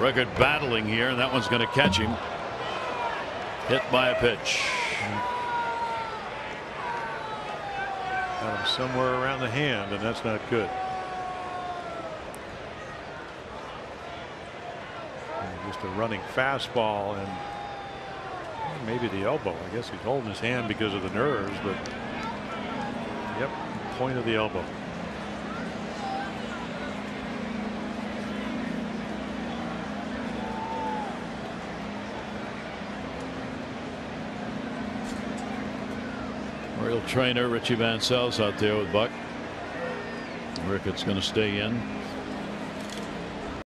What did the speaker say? Rickard battling here, and that one's going to catch him. Hit by a pitch. Got him somewhere around the hand, and that's not good. Just a running fastball, and maybe the elbow. I guess he's holding his hand because of the nerves, but yep, point of the elbow. Real trainer Richie Vansell's out there with Buck. Rickard's going to stay in.